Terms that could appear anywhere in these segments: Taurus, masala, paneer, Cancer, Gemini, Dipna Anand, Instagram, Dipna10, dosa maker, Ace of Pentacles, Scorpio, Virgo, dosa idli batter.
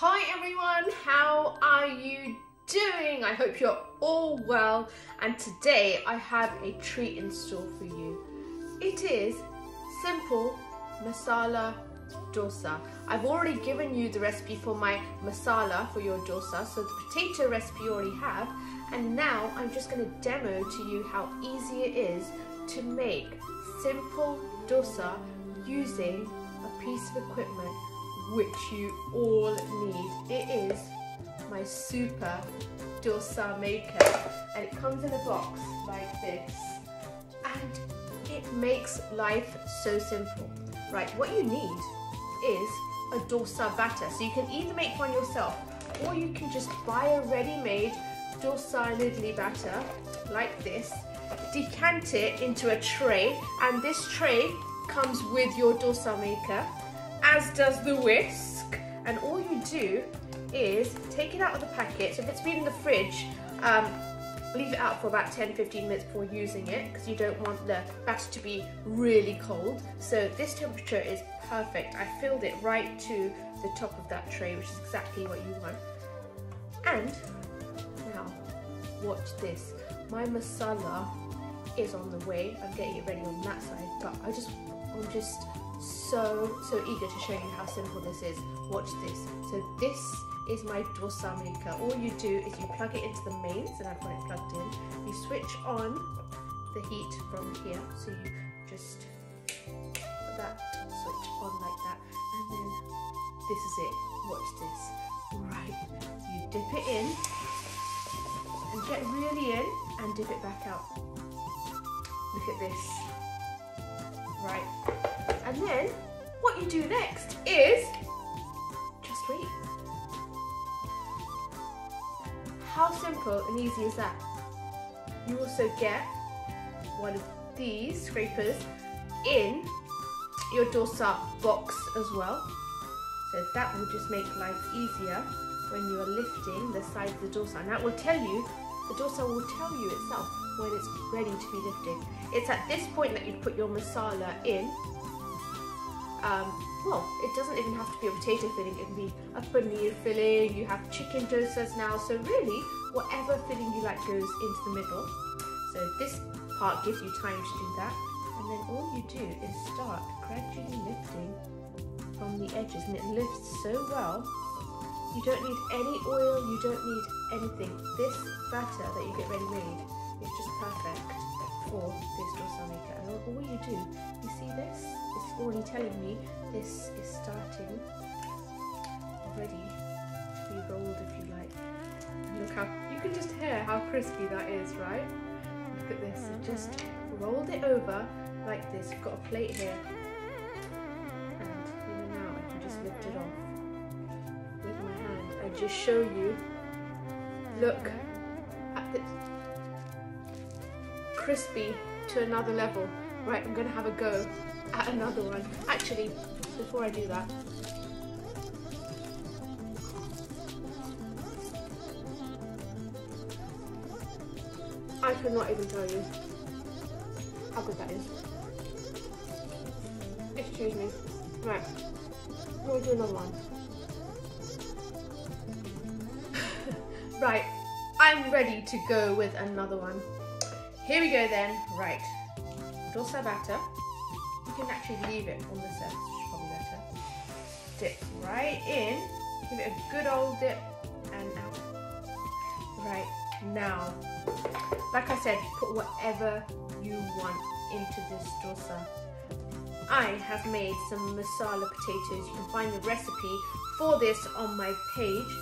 Hi everyone, how are you doing? I hope you're all well, and today I have a treat in store for you. It is simple masala dosa. I've already given you the recipe for my masala for your dosa, so the potato recipe you already have, and now I'm just going to demo to you how easy it is to make simple dosa using a piece of equipment which you all need. It is my super dosa maker, and it comes in a box like this, and it makes life so simple. Right, what you need is a dosa batter. So you can either make one yourself, or you can just buy a ready-made dosa idli batter like this, decant it into a tray, and this tray comes with your dosa maker, as does the whisk, and all you do is take it out of the packet. So if it's been in the fridge, leave it out for about 10-15 minutes before using it, because you don't want the batter to be really cold. So this temperature is perfect. I filled it right to the top of that tray, which is exactly what you want. And now watch this. My masala is on the way. I'm getting it ready on that side, but I'm just so eager to show you how simple this is. Watch this. So this is my dosa maker. All you do is you plug it into the mains, and I've got it plugged in. You switch on the heat from here, so you just put that switch on like that, and then this is it. Watch this. Right, you dip it in and get really in, and dip it back out. Look at this. Right. And then, what you do next is, just wait. How simple and easy is that? You also get one of these scrapers in your dosa box as well. So that will just make life easier when you are lifting the side of the dosa. And that will tell you, the dosa will tell you itself when it's ready to be lifted. It's at this point that you put your masala in. Well, it doesn't even have to be a potato filling, it can be a paneer filling, you have chicken dosas now, so really, whatever filling you like goes into the middle. So this part gives you time to do that, and then all you do is start gradually lifting from the edges, and it lifts so well. You don't need any oil, you don't need anything. This batter that you get ready-made is just perfect for this dosa maker. And all you do, you see this? It's already telling me this is starting already to be rolled, if you like. Look how, you can just hear how crispy that is, right? Look at this, just rolled it over like this. You've got a plate here, and even now I can just lift it off with my hand. I just show you, look at the crispy to another level. Right, I'm gonna have a go at another one. Actually, before I do that, I could not even tell you how good that is. Excuse me. Right, we'll do another one. Right, I'm ready to go with another one. Here we go then. Right, dosa batter, you can actually leave it on the surface, which is probably better. Dip right in, give it a good old dip, and out. Right, now, like I said, put whatever you want into this dosa. I have made some masala potatoes. You can find the recipe for this on my page.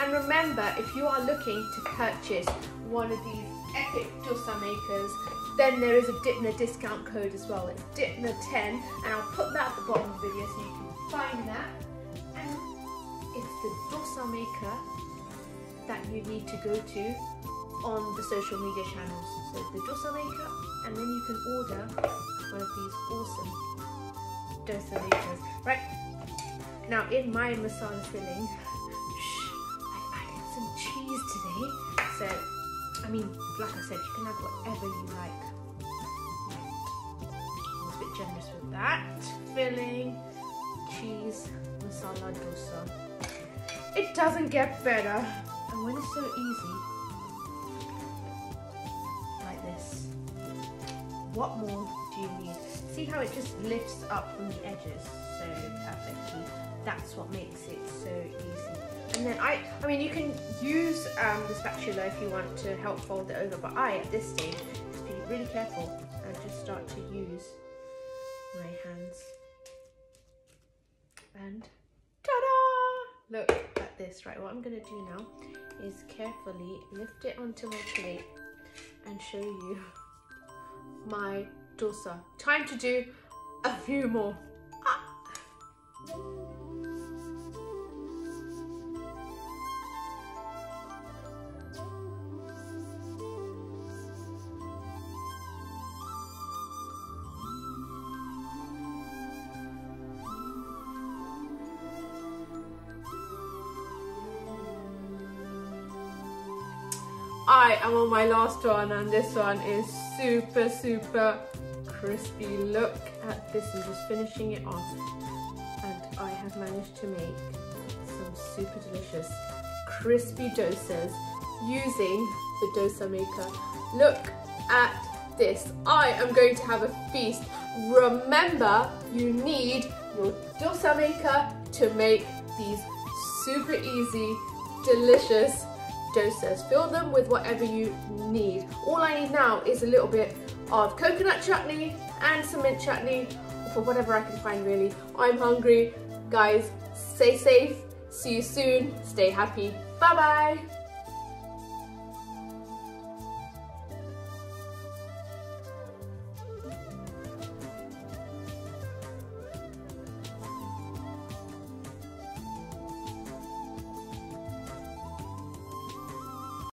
And remember, if you are looking to purchase one of these epic dosa makers, then there is a Dipna discount code as well. It's Dipna10, and I'll put that at the bottom of the video so you can find that. And it's the dosa maker that you need to go to on the social media channels. So the dosa maker, and then you can order one of these awesome dosa makers. Right, now in my masala filling, I added some cheese today, so I mean, like I said, you can have whatever you like. I was a bit generous with that. Filling, cheese, masala dosa. it doesn't get better. And when it's so easy, like this, what more do you need? See how it just lifts up from the edges so perfectly? That's what makes it so easy. And then I mean, you can use the spatula if you want to help fold it over, but I, at this stage, just be really careful and just start to use my hands. And ta-da! Look at this, right? What I'm gonna do now is carefully lift it onto my plate and show you my dosa. Time to do a few more. I am on my last one, and this one is super crispy. Look at this, I'm just finishing it off, and I have managed to make some super delicious crispy dosas using the dosa maker. Look at this, I am going to have a feast. Remember, you need your dosa maker to make these super easy, delicious dosas. Fill them with whatever you need. All I need now is a little bit of coconut chutney and some mint chutney, for whatever I can find really. I'm hungry. Guys, stay safe. See you soon. Stay happy. Bye bye.